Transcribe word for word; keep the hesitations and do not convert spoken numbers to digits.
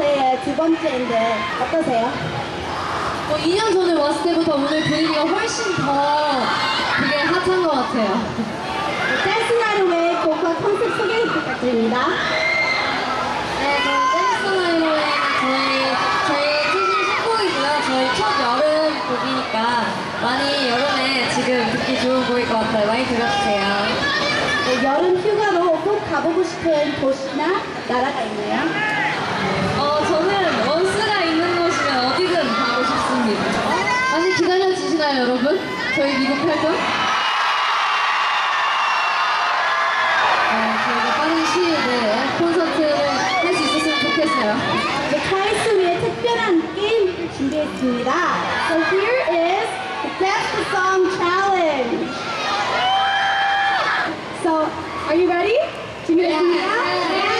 백화넬레의 두 번째인데 어떠세요? 뭐 이 년 전에 왔을 때부터 오늘 분위기가 훨씬 더 되게 핫한 것 같아요. 댄스나루의 곡과 컨셉 소개 부탁드립니다. 네, 댄스나루의 저희 저희 최신 신곡이고요. 저희 첫 여름 곡이니까 많이 여름에 지금 듣기 좋은 곡일 것 같아요. 많이 들어주세요. 네, 여름 휴가로 꼭 가보고 싶은 도시나 나라가 있나요? 많이 기다려주시나요, 여러분? 저희 미국 활동? 어, 저희가 빠른 시일에 콘서트를 할 수 있었으면 좋겠어요. 네, 카이스 위에 특별한 게임을 준비했습니다. So here is the Guess the Song Challenge. So, are you ready? 준비됐습니다? Yeah.